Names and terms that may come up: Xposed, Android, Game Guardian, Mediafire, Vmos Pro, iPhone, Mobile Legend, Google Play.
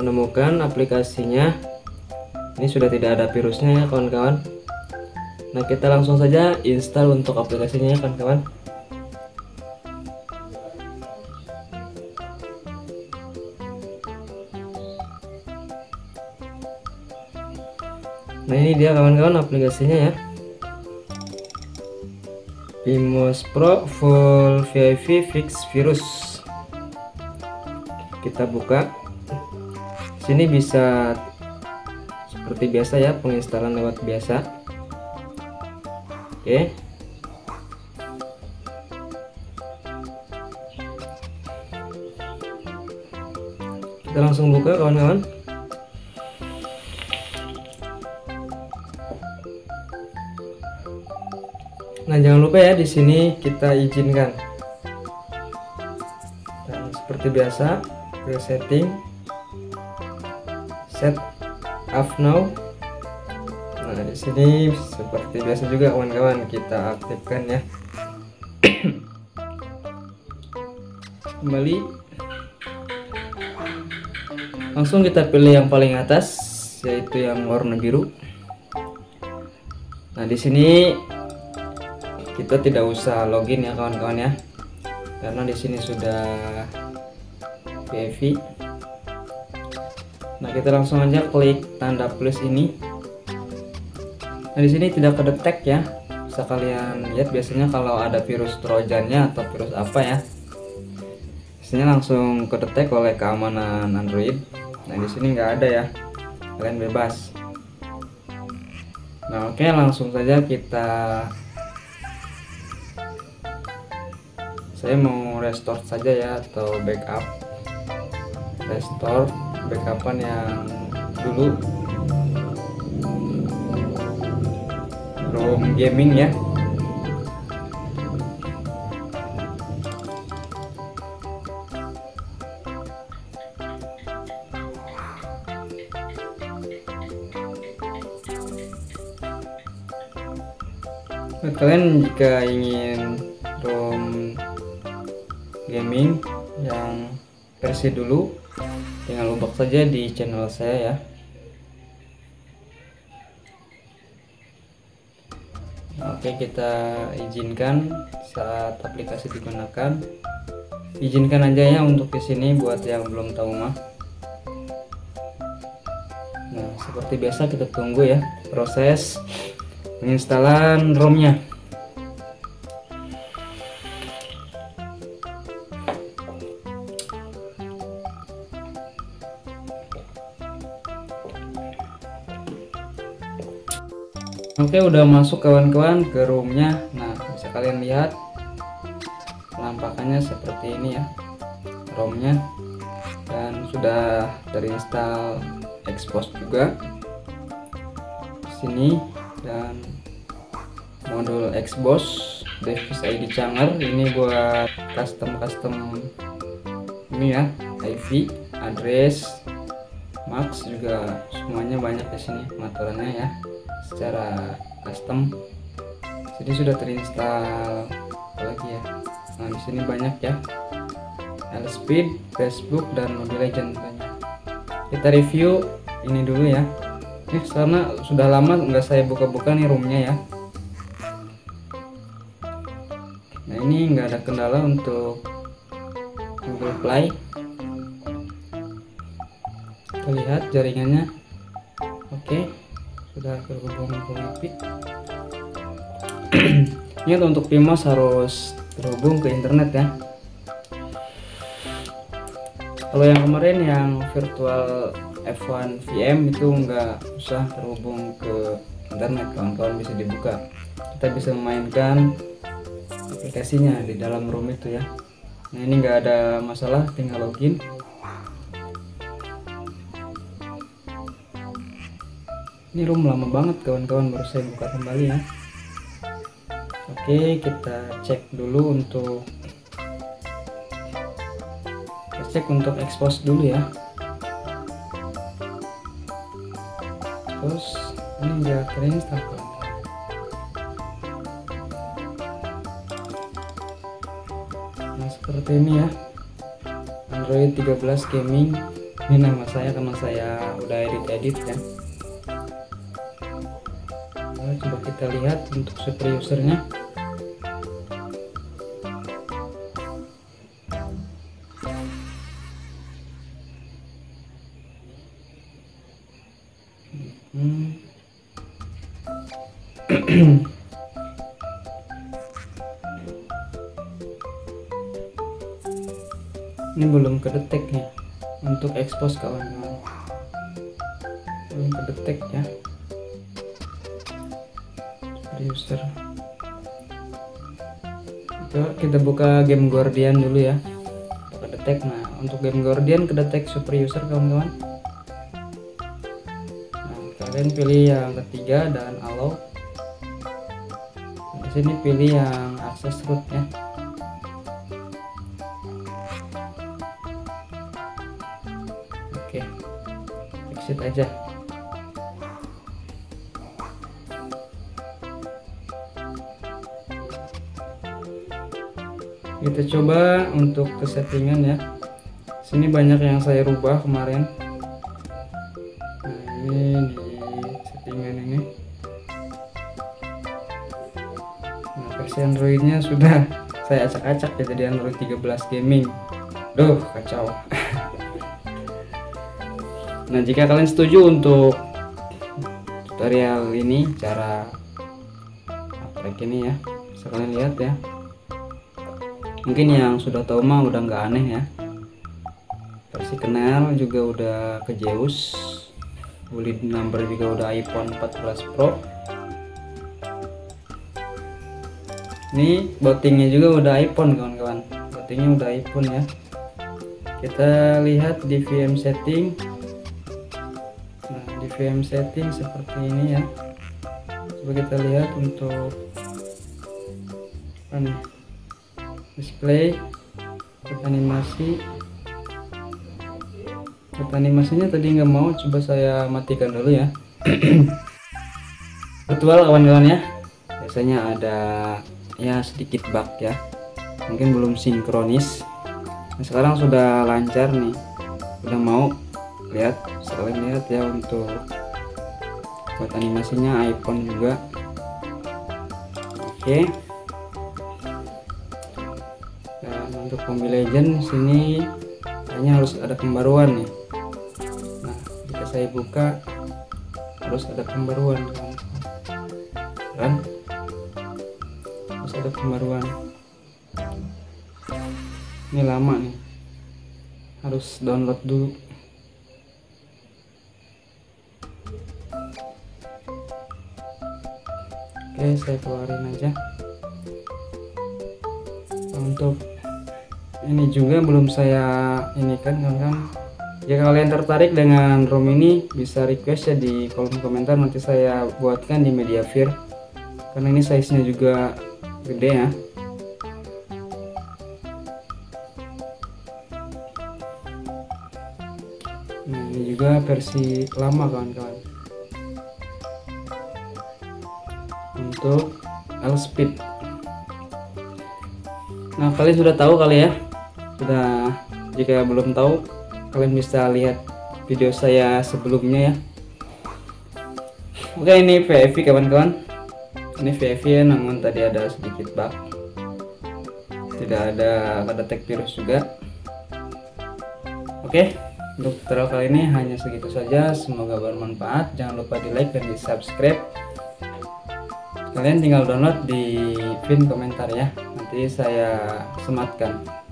Menemukan aplikasinya, ini sudah tidak ada virusnya ya kawan-kawan. Nah, kita langsung saja install untuk aplikasinya ya kawan-kawan. Nah, ini dia kawan-kawan aplikasinya ya, Vmos Pro Full VIP Fix Virus. Kita buka. Sini bisa seperti biasa ya, penginstalan lewat biasa. Oke. Kita langsung buka kawan-kawan. Nah, jangan lupa ya, di sini kita izinkan. Dan seperti biasa, ke setting. Set up now. Nah, di sini seperti biasa juga kawan-kawan kita aktifkan ya. Kembali. Langsung kita pilih yang paling atas, yaitu yang warna biru. Nah, di sini kita tidak usah login ya kawan-kawan ya, karena di sini sudah VIP. Nah, kita langsung aja klik tanda plus ini. Nah, di sini tidak kedetek ya. Bisa kalian lihat biasanya kalau ada virus trojannya atau virus apa ya, biasanya langsung kedetek oleh keamanan Android. Nah, di sini nggak ada ya. Kalian bebas. Nah, oke, langsung saja kita. Saya mau restore saja ya, atau backup. Restore. Backupan yang dulu Chrome gaming ya. Nah, kalian jika ingin Chrome gaming yang versi dulu, tinggal lubak saja di channel saya ya. Oke, kita izinkan saat aplikasi digunakan. Izinkan aja ya untuk di sini buat yang belum tahu mah. Nah, seperti biasa kita tunggu ya proses penginstalan ROM-nya. Oke, udah masuk kawan-kawan ke roomnya. Nah, bisa kalian lihat penampakannya seperti ini ya, romnya, dan sudah terinstall Xposed juga sini, dan modul Xposed device ID changer ini buat custom ini ya, IV, address, max juga semuanya banyak di sini pengaturannya ya, secara custom. Jadi sudah terinstall lagi ya. Nah, di sini banyak ya, L Speed, Facebook, dan Mobile Legends. Kita review ini dulu ya. Ini karena sudah lama nggak saya buka-buka nih roomnya ya. Nah, ini nggak ada kendala untuk Google Play. Kita lihat jaringannya. Oke. Sudah terhubung wifi. Ingat, untuk Vmos harus terhubung ke internet ya. Kalau yang kemarin yang virtual F1 VM itu nggak usah terhubung ke internet, kawan-kawan bisa dibuka. Kita bisa memainkan aplikasinya di dalam room itu ya. Nah, ini nggak ada masalah, tinggal login. Ini room lama banget kawan-kawan, baru saya buka kembali ya. Oke, kita cek dulu untuk Xposed dulu ya. Terus ini udah terinstall. Nah, seperti ini ya. Android 13 gaming. Ini nama saya karena saya udah edit ya. Nah, coba kita lihat untuk super usernya. Ini belum kedetek nih untuk expose kawan-kawan, belum kedetek ya user. Coba kita buka Game Guardian dulu ya, kedetek. Nah untuk Game Guardian kedetek super user kawan-kawan. Nah kalian pilih yang ketiga dan allow. Di sini pilih yang akses root ya. Oke, exit aja. Kita coba untuk ke settingan ya. Sini banyak yang saya rubah kemarin. Nah, ini di settingan ini. Nah, versi Androidnya sudah saya acak-acak ya, jadi Android 13 gaming. Duh, kacau. Nah, jika kalian setuju untuk tutorial ini, cara upgrade ini ya, bisa kalian lihat ya. Mungkin yang sudah tahu mah udah nggak aneh ya, versi kenal juga udah ke Zeus, bullet number juga udah iPhone 14 Pro. Ini bottingnya juga udah iPhone kawan-kawan, bottingnya udah iPhone ya. Kita lihat di VM setting. Nah di VM setting seperti ini ya. Coba kita lihat untuk apa nih? Display, animasi. Animasinya tadi nggak mau, coba saya matikan dulu ya. Virtual kawan-kawan ya, biasanya ada ya sedikit bug ya, mungkin belum sinkronis. Nah, sekarang sudah lancar nih, udah mau lihat, sekalian lihat ya untuk buat animasinya iPhone juga. Oke. Untuk Mobile Legend sini kayaknya harus ada pembaruan nih. Nah jika saya buka harus ada pembaruan kan, harus ada pembaruan. Ini lama nih, harus download dulu. Oke, saya keluarin aja. Untuk ini juga belum saya ini kan kawan-kawan. Jika kalian tertarik dengan ROM ini bisa request ya di kolom komentar, nanti saya buatkan di Mediafire karena ini size-nya juga gede ya. Nah ini juga versi lama kawan-kawan untuk L speed. Nah kalian sudah tahu kali ya. Sudah, jika belum tahu kalian bisa lihat video saya sebelumnya ya. Oke, ini VFI kawan-kawan. Ini VFI ya, namun tadi ada sedikit bug, tidak ada kedetek virus juga. Oke, untuk tutorial kali ini hanya segitu saja, semoga bermanfaat. Jangan lupa di like dan di subscribe. Kalian tinggal download di pin komentar ya, nanti saya sematkan.